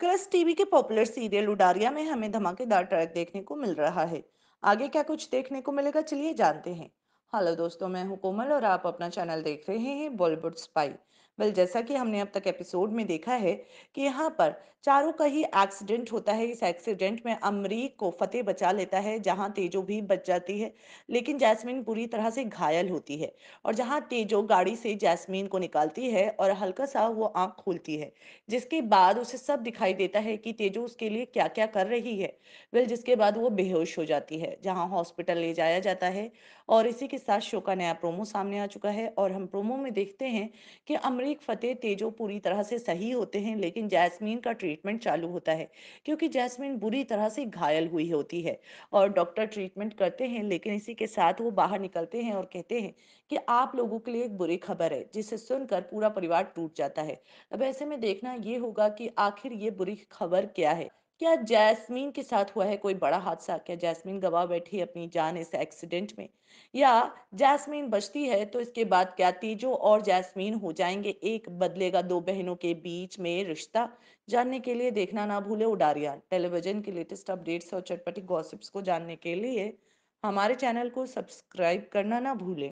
Cross TV के popular serial Udaariyaan में हमें धमाकेदार ट्रैक देखने को मिल रहा है। आगे क्या कुछ देखने को मिलेगा, चलिए जानते हैं। हेलो दोस्तों, मैं हूं कोमल और आप अपना चैनल देख रहे हैं बॉलीवुड स्पाई। जैसा कि हमने अब तक एपिसोड में देखा है कि यहाँ पर चारों का ही एक्सीडेंट होता है। इस एक्सीडेंट में अमरीक को फतेह बचा लेता है, जहाँ तेजो भी बच जाती है, लेकिन जैस्मिन पूरी तरह से घायल होती है। और जहाँ तेजो गाड़ी से जैस्मिन को निकालती है और हल्का सा वो आंख खोलती है, जिसके बाद उसे सब दिखाई देता है कि तेजो उसके लिए क्या क्या कर रही है। जिसके बाद वो बेहोश हो जाती है, जहाँ हॉस्पिटल ले जाया जाता है। और इसी के साथ शो का नया प्रोमो सामने आ चुका है और हम प्रोमो में देखते हैं कि अमरीक, फतेह, तेजो पूरी तरह से सही होते हैं, लेकिन जैस्मिन का ट्रीटमेंट चालू होता है क्योंकि जैस्मिन बुरी तरह से घायल हुई होती है और डॉक्टर ट्रीटमेंट करते हैं। लेकिन इसी के साथ वो बाहर निकलते हैं और कहते हैं कि आप लोगों के लिए एक बुरी खबर है, जिसे सुनकर पूरा परिवार टूट जाता है। अब ऐसे में देखना ये होगा कि आखिर ये बुरी खबर क्या है। क्या जैस्मिन के साथ हुआ है कोई बड़ा हादसा? क्या जैस्मिन गवा बैठी अपनी जान इस एक्सीडेंट में, या जैस्मिन बचती है? तो इसके बाद क्या तेजो और जैस्मिन हो जाएंगे एक, बदलेगा दो बहनों के बीच में रिश्ता? जानने के लिए देखना ना भूले उड़ारिया। टेलीविजन के लेटेस्ट अपडेट्स और चटपटी गॉसिप्स को जानने के लिए हमारे चैनल को सब्सक्राइब करना ना भूले।